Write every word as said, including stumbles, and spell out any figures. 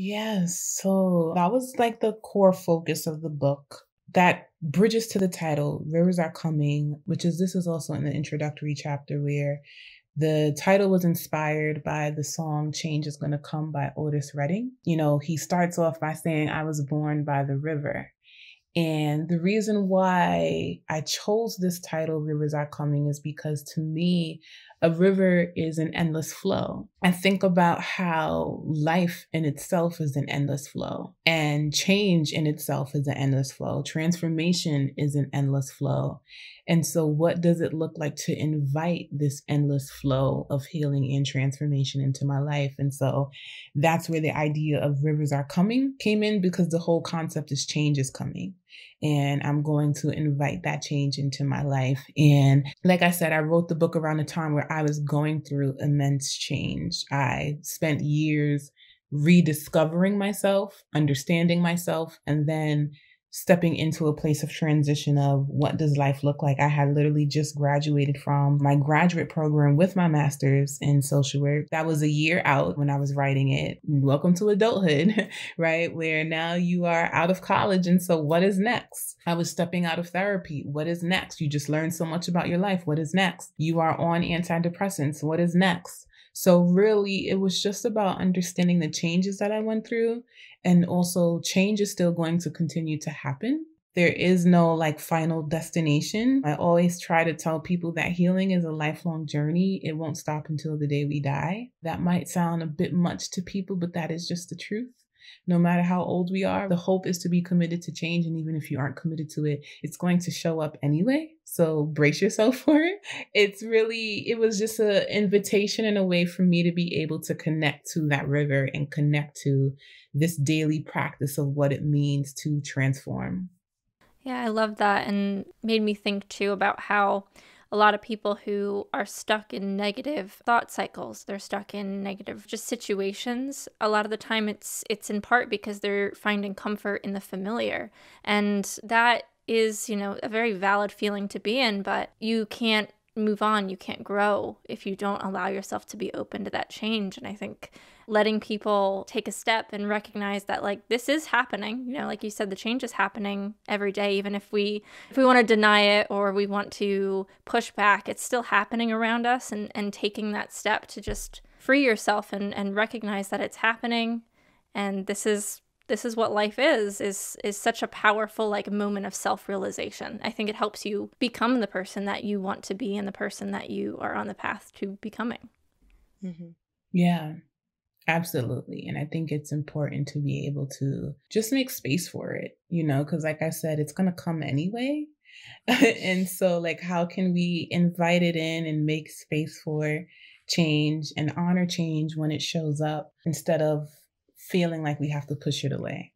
Yes. So that was like the core focus of the book. That bridges to the title, Rivers Are Coming, which is, this is also in the introductory chapter where the title was inspired by the song Change is Gonna Come by Otis Redding. You know, he starts off by saying, I was born by the river. And the reason why I chose this title, Rivers Are Coming, is because to me, a river is an endless flow. I think about how life in itself is an endless flow, and change in itself is an endless flow. Transformation is an endless flow. And so what does it look like to invite this endless flow of healing and transformation into my life? And so that's where the idea of Rivers Are Coming came in, because the whole concept is change is coming. And I'm going to invite that change into my life. And like I said, I wrote the book around a time where I was going through immense change. I spent years rediscovering myself, understanding myself, and then stepping into a place of transition of what does life look like. I had literally just graduated from my graduate program with my master's in social work. That was a year out when I was writing it. Welcome to adulthood, right? Where now you are out of college. And so what is next? I was stepping out of therapy. What is next? You just learned so much about your life. What is next? You are on antidepressants. What is next? So really, it was just about understanding the changes that I went through. And also, change is still going to continue to happen. There is no like final destination. I always try to tell people that healing is a lifelong journey. It won't stop until the day we die. That might sound a bit much to people, but that is just the truth. No matter how old we are, the hope is to be committed to change. And even if you aren't committed to it, it's going to show up anyway. So brace yourself for it. It's really, it was just an invitation and a way for me to be able to connect to that river and connect to this daily practice of what it means to transform. Yeah, I love that. And made me think too about how a lot of people who are stuck in negative thought cycles, they're stuck in negative just situations. A lot of the time it's it's in part because they're finding comfort in the familiar. And that is, you know, a very valid feeling to be in, but you can't move on, you can't grow if you don't allow yourself to be open to that change. And I think letting people take a step and recognize that, like, this is happening, you know, like you said, the change is happening every day. Even if we if we want to deny it or we want to push back, it's still happening around us. And and taking that step to just free yourself and and recognize that it's happening, and this is this is what life is, is, is such a powerful like moment of self-realization. I think it helps you become the person that you want to be and the person that you are on the path to becoming. Mm-hmm. Yeah, absolutely. And I think it's important to be able to just make space for it, you know, because like I said, it's going to come anyway. And so like, how can we invite it in and make space for change and honor change when it shows up, instead of feeling like we have to push it away?